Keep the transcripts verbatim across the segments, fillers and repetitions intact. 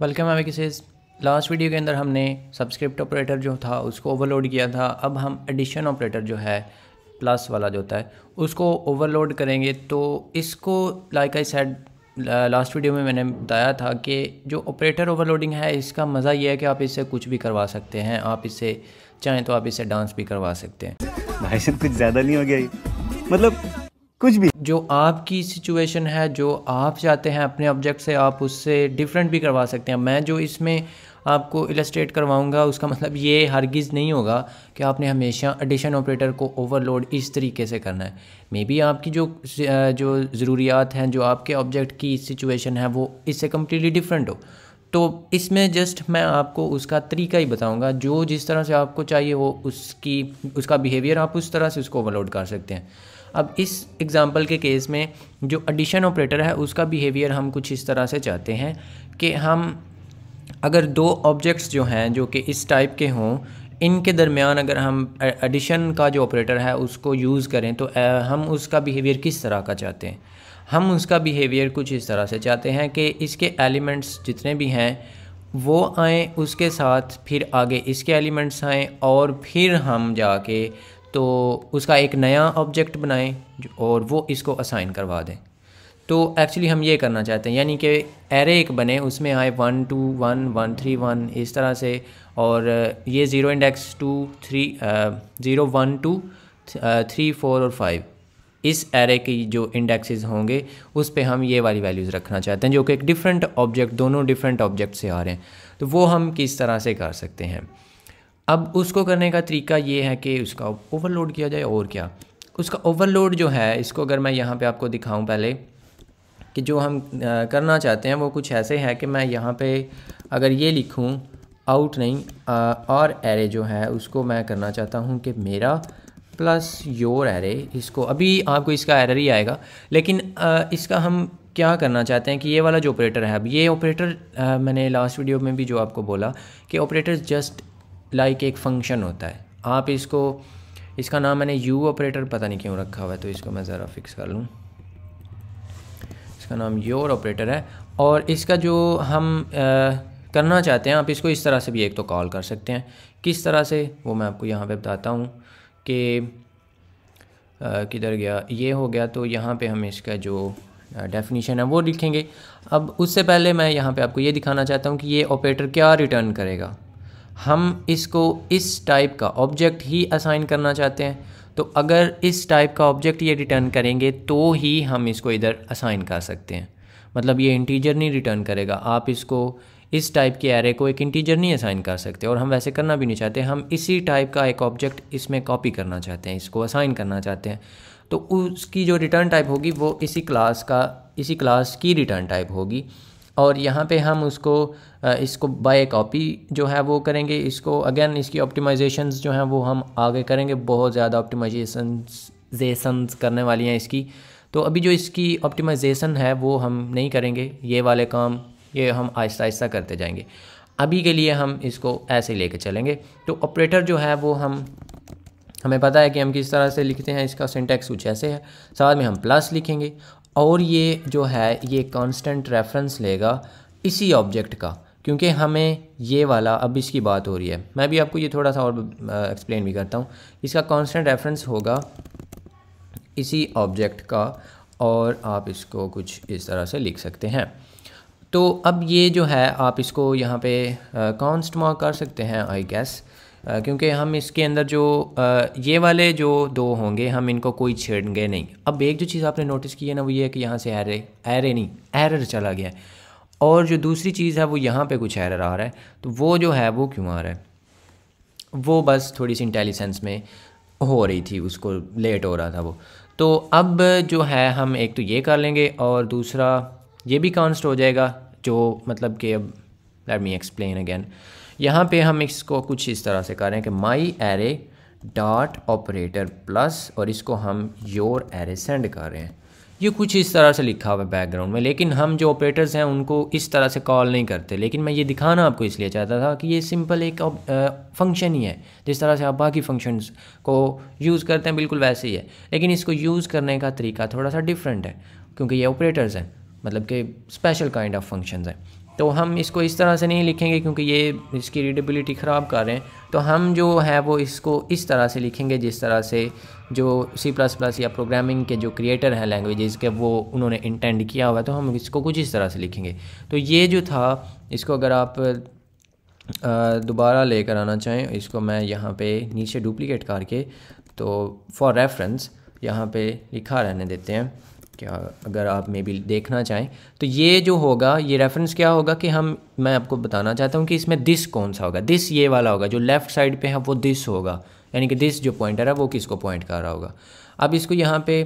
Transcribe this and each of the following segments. Welcome my kisses. Last video के अंदर हमने सब्सक्रिप्ट ऑपरेटर जो था उसको ओवरलोड किया था। अब हम एडिशन ऑपरेटर जो है प्लस वाला जो होता है उसको ओवरलोड करेंगे। तो इसको like I said last video में मैंने बताया था कि जो ऑपरेटर ओवरलोडिंग है इसका मज़ा ये है कि आप इससे कुछ भी करवा सकते हैं। आप इससे चाहें तो आप इससे डांस भी करवा सकते हैं। भाई साहब कुछ ज़्यादा नहीं हो गया? मतलब कुछ भी जो आपकी सिचुएशन है, जो आप चाहते हैं अपने ऑब्जेक्ट से, आप उससे डिफरेंट भी करवा सकते हैं। मैं जो इसमें आपको इलस्ट्रेट करवाऊंगा उसका मतलब ये हरगिज़ नहीं होगा कि आपने हमेशा एडिशन ऑपरेटर को ओवरलोड इस तरीके से करना है। मे बी आपकी जो जो ज़रूरियात हैं, जो आपके ऑब्जेक्ट की सिचुएशन है वो इससे कम्प्लीटली डिफरेंट हो। तो इसमें जस्ट मैं आपको उसका तरीका ही बताऊंगा। जो जिस तरह से आपको चाहिए हो उसकी उसका बिहेवियर आप उस तरह से उसको ओवरलोड कर सकते हैं। अब इस एग्ज़ाम्पल के केस में जो एडिशन ऑपरेटर है उसका बिहेवियर हम कुछ इस तरह से चाहते हैं कि हम अगर दो ऑब्जेक्ट्स जो हैं जो कि इस टाइप के हों, इनके दरमियान अगर हम एडिशन का जो ऑपरेटर है उसको यूज़ करें तो हम उसका बिहेवियर किस तरह का चाहते हैं। हम उसका बिहेवियर कुछ इस तरह से चाहते हैं कि इसके एलिमेंट्स जितने भी हैं वो आएँ, उसके साथ फिर आगे इसके एलिमेंट्स आएँ और फिर हम जाके तो उसका एक नया ऑब्जेक्ट बनाएं और वो इसको असाइन करवा दें। तो एक्चुअली हम ये करना चाहते हैं, यानी कि एरे एक बने, उसमें आए one two one one three one इस तरह से, और ये zero index two three zero one two three four और फाइव, इस एरे की जो इंडेक्सेस होंगे उस पे हम ये वाली वैल्यूज़ रखना चाहते हैं जो कि एक डिफरेंट ऑब्जेक्ट, दोनों डिफरेंट ऑब्जेक्ट से आ रहे हैं। तो वो हम किस तरह से कर सकते हैं। अब उसको करने का तरीका ये है कि उसका ओवरलोड किया जाए। और क्या उसका ओवरलोड जो है, इसको अगर मैं यहाँ पे आपको दिखाऊँ पहले कि जो हम करना चाहते हैं वो कुछ ऐसे है कि मैं यहाँ पे अगर ये लिखूँ आउट नहीं और एरे जो है उसको मैं करना चाहता हूँ कि मेरा प्लस योर एरे, इसको अभी आपको इसका एरर ही आएगा। लेकिन आ, इसका हम क्या करना चाहते हैं कि ये वाला जो ऑपरेटर है, अब ये ऑपरेटर मैंने लास्ट वीडियो में भी जो आपको बोला कि ऑपरेटर जस्ट लाइक like एक फंक्शन होता है। आप इसको, इसका नाम मैंने यू ऑपरेटर पता नहीं क्यों रखा हुआ है, तो इसको मैं ज़रा फिक्स कर लूँ। इसका नाम योर ऑपरेटर है और इसका जो हम आ, करना चाहते हैं, आप इसको इस तरह से भी एक तो कॉल कर सकते हैं। किस तरह से वो मैं आपको यहाँ पे बताता हूँ कि किधर गया, ये हो गया। तो यहाँ पे हम इसका जो डेफिनीशन है वो लिखेंगे। अब उससे पहले मैं यहाँ पर आपको ये दिखाना चाहता हूँ कि ये ऑपरेटर क्या रिटर्न करेगा। हम इसको इस टाइप का ऑब्जेक्ट ही असाइन करना चाहते हैं, तो अगर इस टाइप का ऑब्जेक्ट ये रिटर्न करेंगे तो ही हम इसको इधर असाइन कर सकते हैं। मतलब ये इंटीजर नहीं रिटर्न करेगा। आप इसको, इस टाइप के एरे को एक इंटीजर नहीं असाइन कर सकते और हम वैसे करना भी नहीं चाहते। हम इसी टाइप का एक ऑब्जेक्ट इसमें कॉपी करना चाहते हैं, इसको असाइन करना चाहते हैं। तो उसकी जो रिटर्न टाइप होगी वो इसी क्लास का, इसी क्लास की रिटर्न टाइप होगी। और यहाँ पे हम उसको इसको बाय कॉपी जो है वो करेंगे। इसको अगेन इसकी ऑप्टिमाइजेशंस जो हैं वो हम आगे करेंगे। बहुत ज़्यादा ऑप्टिमाइजेशंस जेसन्स करने वाली हैं इसकी। तो अभी जो इसकी ऑप्टिमाइजेशन है वो हम नहीं करेंगे। ये वाले काम ये हम आहिस्ता आहिस्ता करते जाएंगे। अभी के लिए हम इसको ऐसे ही ले कर चलेंगे। तो ऑपरेटर जो है वो हम हमें पता है कि हम किस तरह से लिखते हैं। इसका सिंटैक्स कुछ ऐसे है, साथ में हम प्लस लिखेंगे और ये जो है ये कांस्टेंट रेफरेंस लेगा इसी ऑब्जेक्ट का, क्योंकि हमें ये वाला, अब इसकी बात हो रही है, मैं भी आपको ये थोड़ा सा और एक्सप्लेन भी करता हूँ। इसका कांस्टेंट रेफरेंस होगा इसी ऑब्जेक्ट का और आप इसको कुछ इस तरह से लिख सकते हैं। तो अब ये जो है आप इसको यहाँ पे कांस्ट मार्क कर सकते हैं आई गेस, क्योंकि हम इसके अंदर जो ये वाले जो दो होंगे हम इनको कोई छेड़ेंगे नहीं। अब एक जो चीज़ आपने नोटिस की है ना वो ये है कि यहाँ से एरे एरे नहीं एरर चला गया है और जो दूसरी चीज़ है वो यहाँ पे कुछ एरर आ रहा है। तो वो जो है वो क्यों आ रहा है, वो बस थोड़ी सी इंटेलिजेंस में हो रही थी, उसको लेट हो रहा था वो। तो अब जो है हम एक तो ये कर लेंगे और दूसरा ये भी कांस्ट हो जाएगा। जो मतलब कि अब लेट मी एक्सप्लेन अगेन, यहाँ पे हम इसको कुछ इस तरह से कर रहे हैं कि my array dot operator plus और इसको हम योर एरे सेंड कर रहे हैं। ये कुछ इस तरह से लिखा हुआ है बैकग्राउंड में, लेकिन हम जो ऑपरेटर्स हैं उनको इस तरह से कॉल नहीं करते। लेकिन मैं ये दिखाना आपको इसलिए चाहता था कि ये सिंपल एक फंक्शन ही है, जिस तरह से आप बाकी फंक्शंस को यूज़ करते हैं बिल्कुल वैसे ही है। लेकिन इसको यूज़ करने का तरीका थोड़ा सा डिफरेंट है क्योंकि ये ऑपरेटर्स हैं, मतलब कि स्पेशल काइंड ऑफ फंक्शंस हैं। तो हम इसको इस तरह से नहीं लिखेंगे क्योंकि ये इसकी रीडेबिलिटी ख़राब कर रहे हैं। तो हम जो है वो इसको इस तरह से लिखेंगे जिस तरह से जो सी प्लस प्लस या प्रोग्रामिंग के जो क्रिएटर हैं लैंग्वेजेस के वो उन्होंने इंटेंड किया हुआ है। तो हम इसको कुछ इस तरह से लिखेंगे। तो ये जो था इसको अगर आप दोबारा लेकर आना चाहें, इसको मैं यहाँ पे नीचे डुप्लिकेट करके तो फॉर रेफरेंस यहाँ पे लिखा रहने देते हैं क्या, अगर आप मे बी देखना चाहें। तो ये जो होगा ये रेफरेंस क्या होगा कि हम मैं आपको बताना चाहता हूँ कि इसमें दिस कौन सा होगा। दिस ये वाला होगा जो लेफ़्ट साइड पे है वो दिस होगा, यानी कि दिस जो पॉइंटर है वो किसको पॉइंट कर रहा होगा। अब इसको यहाँ पे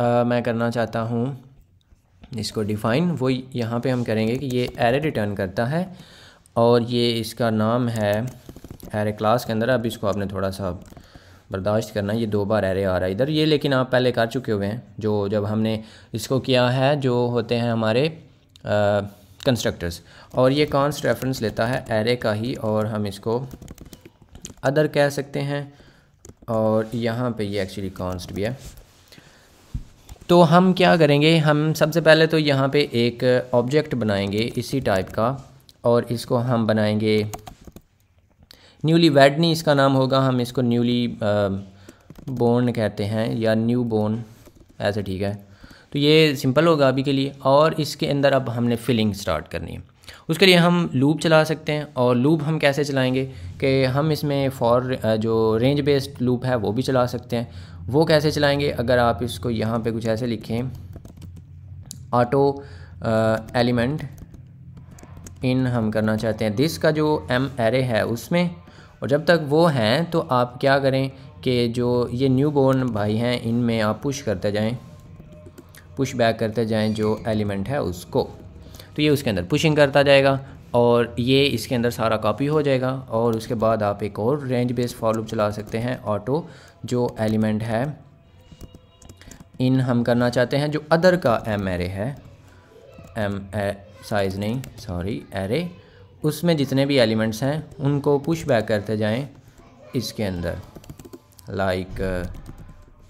आ, मैं करना चाहता हूँ इसको डिफ़ाइन, वो यहाँ पे हम करेंगे कि ये एरे रिटर्न करता है और ये इसका नाम है एरे क्लास के अंदर। अब इसको आपने थोड़ा सा बर्दाश्त करना, ये दो बार एरे आ रहा है इधर ये, लेकिन आप पहले कर चुके हुए हैं जो जब हमने इसको किया है जो होते हैं हमारे कंस्ट्रक्टर्स। और ये कॉन्स्ट रेफरेंस लेता है एरे का ही और हम इसको अदर कह सकते हैं और यहाँ पे ये एक्चुअली कॉन्स्ट भी है। तो हम क्या करेंगे, हम सबसे पहले तो यहाँ पे एक ऑब्जेक्ट बनाएंगे इसी टाइप का और इसको हम बनाएंगे न्यूली वेड, नहीं इसका नाम होगा, हम इसको न्यूली बोर्न कहते हैं या न्यू बोर्न ऐसे, ठीक है। तो ये सिंपल होगा अभी के लिए। और इसके अंदर अब हमने फिलिंग स्टार्ट करनी है, उसके लिए हम लूप चला सकते हैं। और लूप हम कैसे चलाएंगे कि हम इसमें फॉर जो रेंज बेस्ड लूप है वो भी चला सकते हैं। वो कैसे चलाएंगे, अगर आप इसको यहाँ पे कुछ ऐसे लिखें ऑटो एलिमेंट इन, हम करना चाहते हैं दिस का जो एम एरे है उसमें, और जब तक वो हैं तो आप क्या करें कि जो ये न्यू बोर्न भाई हैं इनमें आप पुश करते जाएं, पुश बैक करते जाएं जो एलिमेंट है उसको। तो ये उसके अंदर पुशिंग करता जाएगा और ये इसके अंदर सारा कॉपी हो जाएगा। और उसके बाद आप एक और रेंज बेस्ड फॉर लूप चला सकते हैं ऑटो जो एलिमेंट है इन, हम करना चाहते हैं जो अदर का एम एरे है, एम साइज़ नहीं सॉरी एरे, उसमें जितने भी एलिमेंट्स हैं उनको पुश बैक करते जाएं इसके अंदर लाइक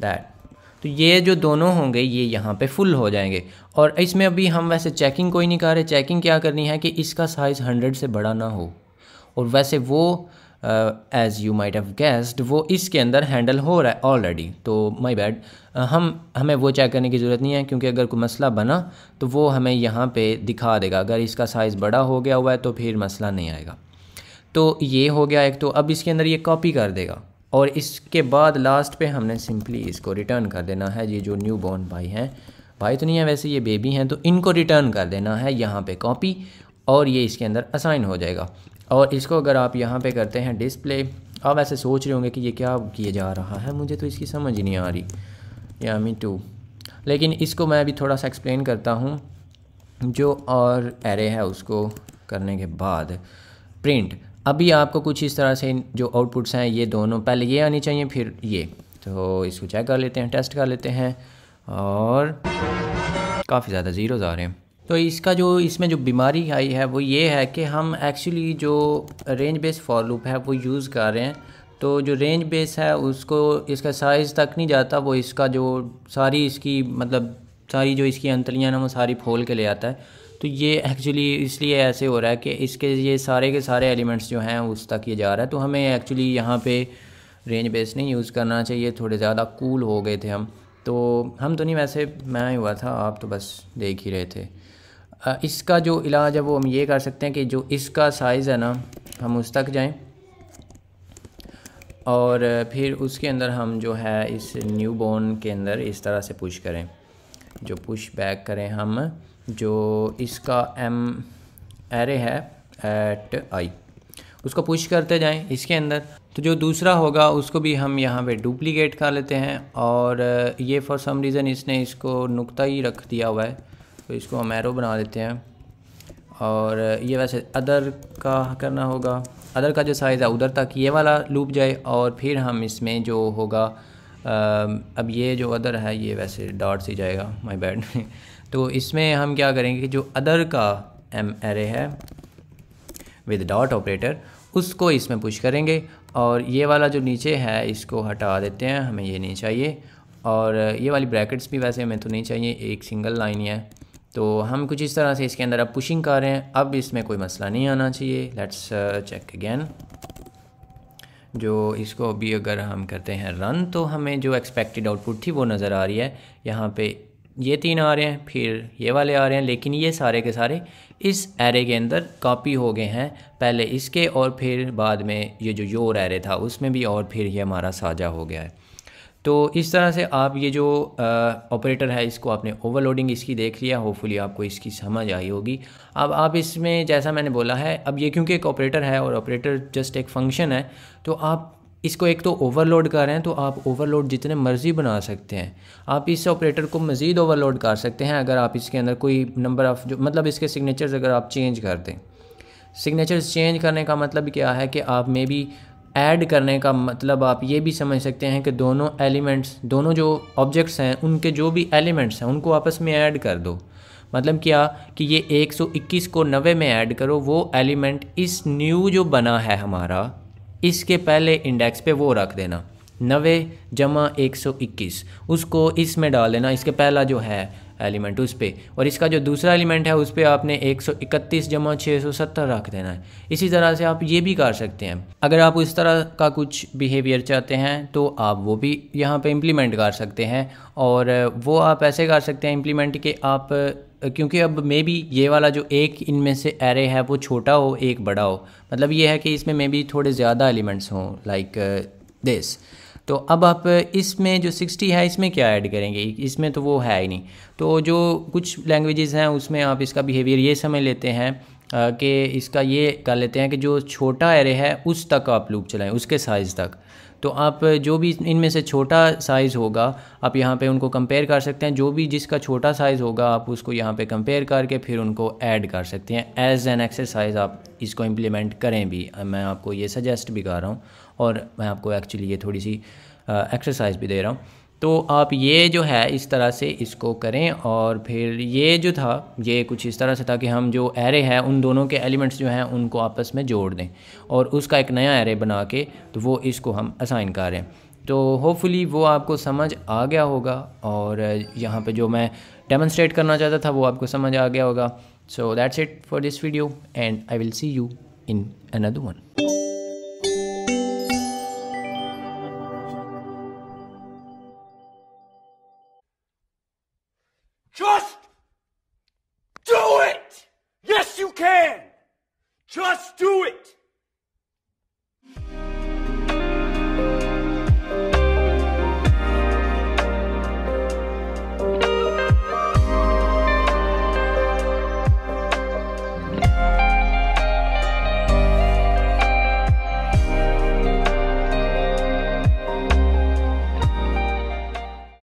दैट। तो ये जो दोनों होंगे ये यहाँ पे फुल हो जाएंगे। और इसमें अभी हम वैसे चेकिंग कोई नहीं कर रहे, चेकिंग क्या करनी है कि इसका साइज़ हंड्रेड से बड़ा ना हो। और वैसे वो as you might have guessed वो इसके अंदर हैंडल हो रहा है ऑलरेडी, तो माय बैड, हम हमें वो चेक करने की ज़रूरत नहीं है क्योंकि अगर कोई मसला बना तो वो हमें यहाँ पे दिखा देगा। अगर इसका साइज़ बड़ा हो गया हुआ है तो फिर मसला नहीं आएगा। तो ये हो गया एक, तो अब इसके अंदर ये कॉपी कर देगा और इसके बाद लास्ट पे हमने सिंपली इसको रिटर्न कर देना है। ये जो न्यू बॉर्न भाई हैं, भाई तो नहीं है वैसे ये बेबी हैं, तो इनको रिटर्न कर देना है यहाँ पे कॉपी और ये इसके अंदर असाइन हो जाएगा। और इसको अगर आप यहाँ पे करते हैं डिस्प्ले, आप ऐसे सोच रहे होंगे कि ये क्या किया जा रहा है, मुझे तो इसकी समझ नहीं आ रही या मी टू, लेकिन इसको मैं अभी थोड़ा सा एक्सप्लेन करता हूँ जो और एरे है उसको करने के बाद प्रिंट। अभी आपको कुछ इस तरह से जो आउटपुट्स हैं ये दोनों पहले ये आनी चाहिए फिर ये, तो इसको चेक कर लेते हैं, टेस्ट कर लेते हैं। और काफ़ी ज़्यादा ज़ीरोज़ आ रहे हैं। तो इसका जो इसमें जो बीमारी आई है वो ये है कि हम एक्चुअली जो रेंज बेस्ड फॉर लूप है वो यूज़ कर रहे हैं, तो जो रेंज बेस है उसको इसका साइज़ तक नहीं जाता, वो इसका जो सारी इसकी मतलब सारी जो इसकी अंतलियाँ ना वो सारी फोल के ले आता है। तो ये एक्चुअली इसलिए ऐसे हो रहा है कि इसके ये सारे के सारे एलिमेंट्स जो हैं उस तक ये जा रहा है। तो हमें एक्चुअली यहाँ पे रेंज बेस नहीं यूज़ करना चाहिए, थोड़े ज़्यादा कूल हो गए थे हम। तो हम तो नहीं, वैसे मैं ही हुआ था, आप तो बस देख ही रहे थे। इसका जो इलाज है वो हम ये कर सकते हैं कि जो इसका साइज़ है ना हम उस तक जाएँ और फिर उसके अंदर हम जो है इस न्यू बोर्न के अंदर इस तरह से पुश करें, जो पुश बैक करें हम जो इसका एम एरे है एट आई, उसको पुश करते जाएं इसके अंदर। तो जो दूसरा होगा उसको भी हम यहाँ पे डुप्लीकेट कर लेते हैं और ये फॉर सम रीज़न इसने इसको नुक्ता ही रख दिया हुआ है, तो इसको हम एरो बना लेते हैं। और ये वैसे अदर का करना होगा, अदर का जो साइज़ है उधर तक ये वाला लूप जाए और फिर हम इसमें जो होगा आ, अब ये जो अदर है ये वैसे डॉट से जाएगा, माय बैड। तो इसमें हम क्या करेंगे कि जो अदर का एम एरे है विद डॉट ऑपरेटर उसको इसमें पुश करेंगे और ये वाला जो नीचे है इसको हटा देते हैं, हमें ये नहीं चाहिए। और ये वाली ब्रैकेट्स भी वैसे हमें तो नहीं चाहिए, एक सिंगल लाइन ही है, तो हम कुछ इस तरह से इसके अंदर अब पुशिंग कर रहे हैं। अब इसमें कोई मसला नहीं आना चाहिए। Let's check again. जो इसको भी अगर हम करते हैं रन, तो हमें जो एक्सपेक्टेड आउटपुट थी वो नज़र आ रही है। यहाँ पे ये तीन आ रहे हैं, फिर ये वाले आ रहे हैं, लेकिन ये सारे के सारे इस एरे के अंदर कॉपी हो गए हैं, पहले इसके और फिर बाद में ये जो योर एरे था उसमें भी, और फिर ये हमारा साझा हो गया है। तो इस तरह से आप ये जो ऑपरेटर है इसको आपने ओवरलोडिंग इसकी देख लिया। होपफुली आपको इसकी समझ आई होगी। अब आप इसमें जैसा मैंने बोला है, अब ये क्योंकि एक ऑपरेटर है और ऑपरेटर जस्ट एक फंक्शन है, तो आप इसको एक तो ओवरलोड कर रहे हैं, तो आप ओवरलोड जितने मर्जी बना सकते हैं। आप इस ऑपरेटर को मज़ीद ओवरलोड कर सकते हैं अगर आप इसके अंदर कोई नंबर ऑफ़ जो मतलब इसके सिग्नेचर्स अगर आप चेंज कर दें। सिग्नेचर्स चेंज करने का मतलब क्या है कि आप मे बी ऐड करने का मतलब आप ये भी समझ सकते हैं कि दोनों एलिमेंट्स, दोनों जो ऑब्जेक्ट्स हैं उनके जो भी एलिमेंट्स हैं उनको आपस में ऐड कर दो। मतलब क्या कि ये एक सौ इक्कीस को नब्बे में ऐड करो, वो एलिमेंट इस न्यू जो बना है हमारा इसके पहले इंडेक्स पे वो रख देना, नब्बे जमा एक सौ इक्कीस, उसको इसमें डाल देना, इसके पहला जो है एलिमेंट उस पे, और इसका जो दूसरा एलिमेंट है उस पे आपने एक सौ इकतीस जमा छः सौ सत्तर रख देना है। इसी तरह से आप ये भी कर सकते हैं। अगर आप इस तरह का कुछ बिहेवियर चाहते हैं तो आप वो भी यहाँ पे इम्प्लीमेंट कर सकते हैं, और वो आप ऐसे कर सकते हैं इम्प्लीमेंट कि आप, क्योंकि अब मे बी ये वाला जो एक इनमें से एरे है वो छोटा हो एक बड़ा हो, मतलब ये है कि इसमें मे बी थोड़े ज़्यादा एलिमेंट्स हों लाइक दिस। तो अब आप इसमें जो साठ है इसमें क्या ऐड करेंगे, इसमें तो वो है ही नहीं। तो जो कुछ लैंग्वेजेस हैं उसमें आप इसका बिहेवियर ये समझ लेते हैं कि इसका ये कर लेते हैं कि जो छोटा एरे है उस तक आप लूप चलाएं, उसके साइज़ तक। तो आप जो भी इनमें से छोटा साइज़ होगा आप यहाँ पे उनको कंपेयर कर सकते हैं, जो भी जिसका छोटा साइज़ होगा आप उसको यहाँ पे कंपेयर करके फिर उनको ऐड कर सकते हैं। एज एन एक्सरसाइज आप इसको इम्प्लीमेंट करें भी, मैं आपको ये सजेस्ट भी कर रहा हूँ, और मैं आपको एक्चुअली ये थोड़ी सी एक्सरसाइज भी दे रहा हूँ। तो आप ये जो है इस तरह से इसको करें, और फिर ये जो था ये कुछ इस तरह से था कि हम जो एरे है उन दोनों के एलिमेंट्स जो हैं उनको आपस में जोड़ दें और उसका एक नया एरे बना के तो वो इसको हम असाइन कर रहे हैं। तो होपफुली वो आपको समझ आ गया होगा, और यहाँ पे जो मैं डेमोन्स्ट्रेट करना चाहता था वो आपको समझ आ गया होगा। So that's it for this video and I will see you in another one. Just do it! Yes, you can! Just do it!